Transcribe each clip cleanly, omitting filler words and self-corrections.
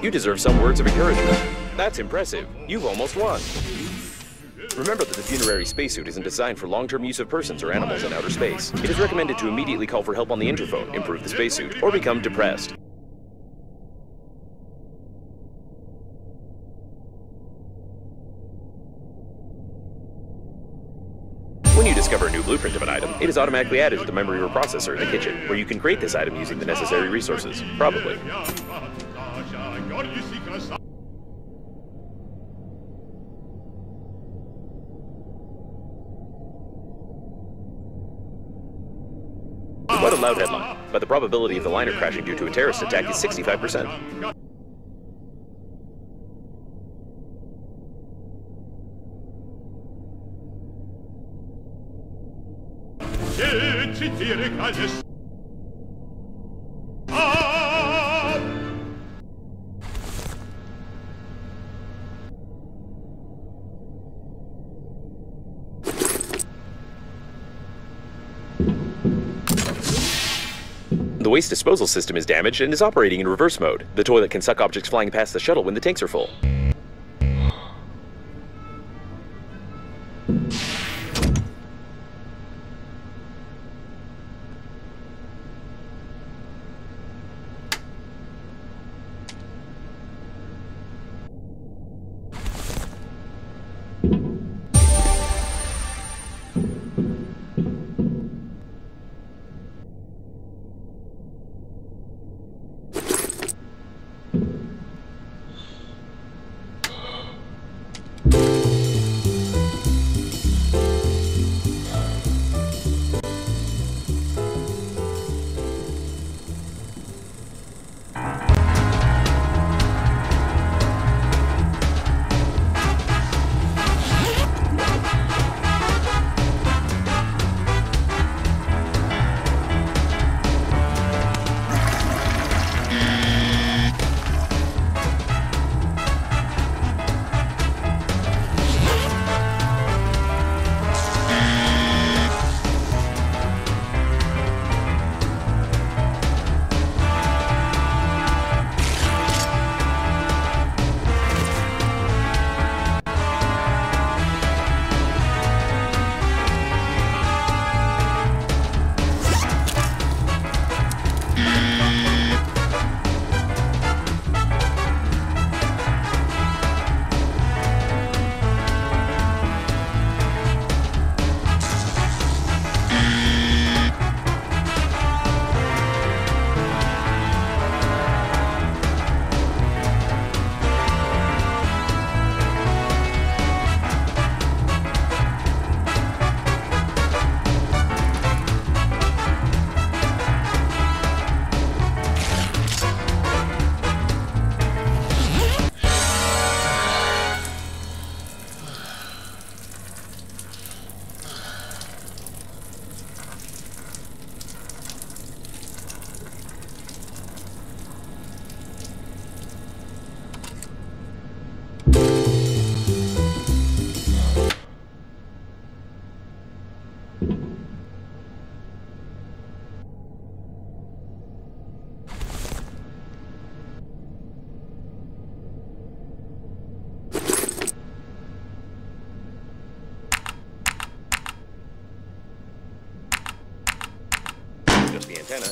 You deserve some words of encouragement. That's impressive. You've almost won. Remember that the funerary spacesuit isn't designed for long-term use of persons or animals in outer space. It is recommended to immediately call for help on the interphone, improve the spacesuit, or become depressed. When you discover a new blueprint of an item, it is automatically added to the memory or processor in the kitchen, where you can create this item using the necessary resources, probably. What a loud headline, but the probability of the liner crashing due to a terrorist attack is 65%. The waste disposal system is damaged and is operating in reverse mode. The toilet can suck objects flying past the shuttle when the tanks are full.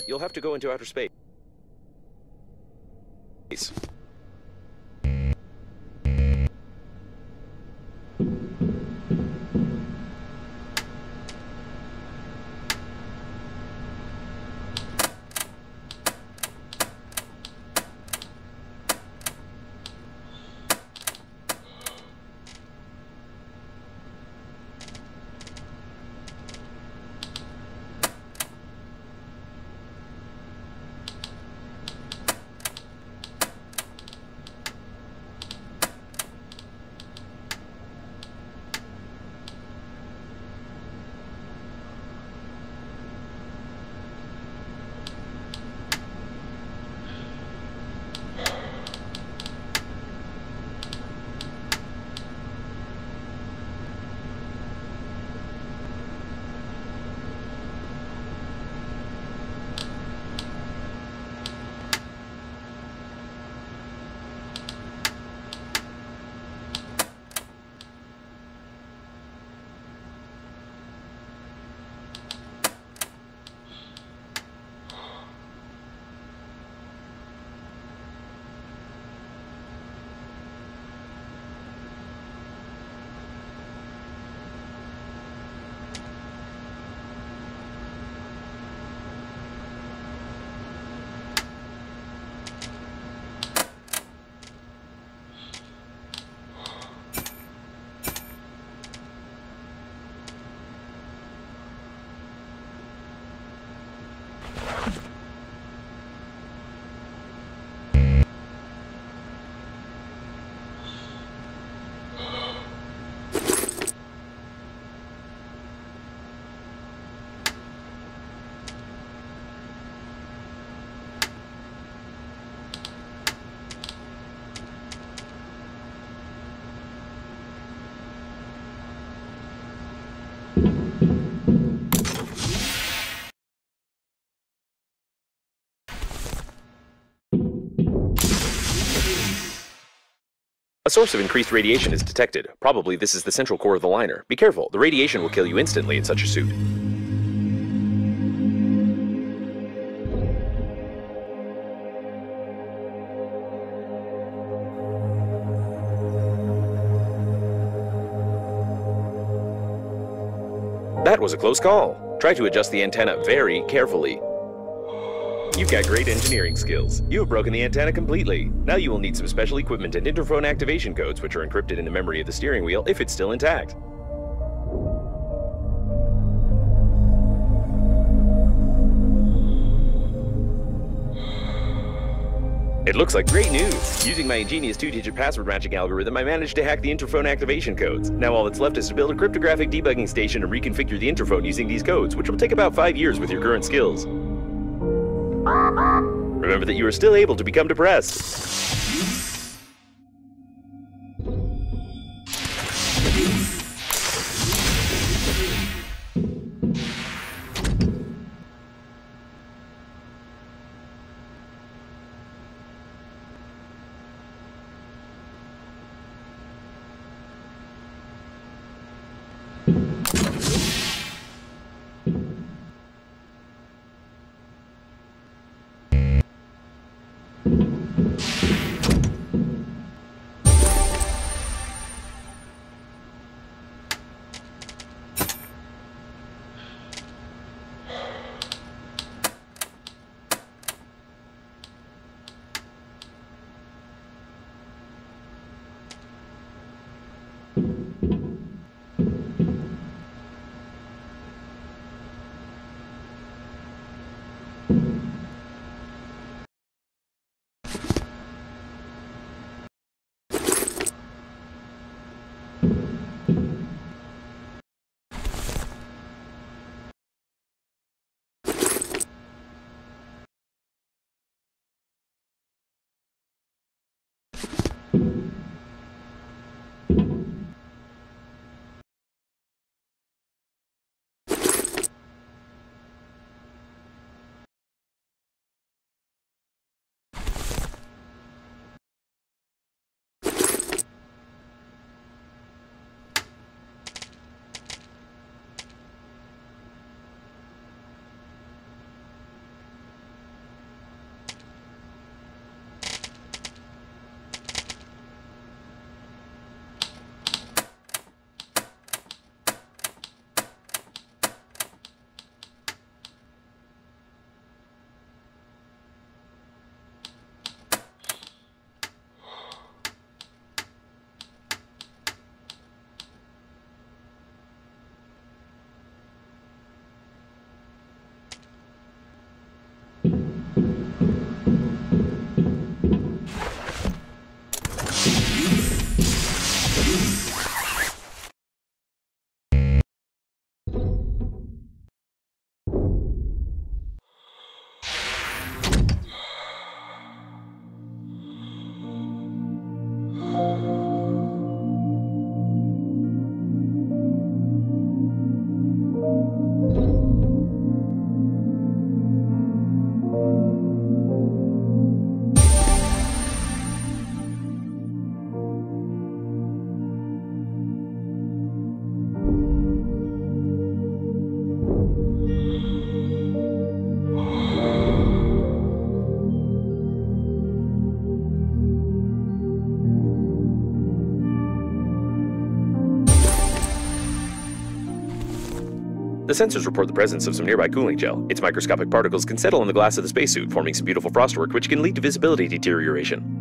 You'll have to go into outer space. A source of increased radiation is detected. Probably this is the central core of the liner. Be careful, the radiation will kill you instantly in such a suit. That was a close call. Try to adjust the antenna very carefully. You've got great engineering skills. You have broken the antenna completely. Now you will need some special equipment and interphone activation codes, which are encrypted in the memory of the steering wheel if it's still intact. It looks like great news! Using my ingenious two-digit password matching algorithm, I managed to hack the interphone activation codes. Now all that's left is to build a cryptographic debugging station and reconfigure the interphone using these codes, which will take about 5 years with your current skills. Remember that you are still able to become depressed. The sensors report the presence of some nearby cooling gel. Its microscopic particles can settle on the glass of the spacesuit, forming some beautiful frostwork, which can lead to visibility deterioration.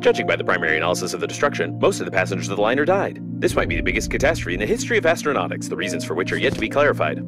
Judging by the primary analysis of the destruction, most of the passengers of the liner died. This might be the biggest catastrophe in the history of astronautics, the reasons for which are yet to be clarified.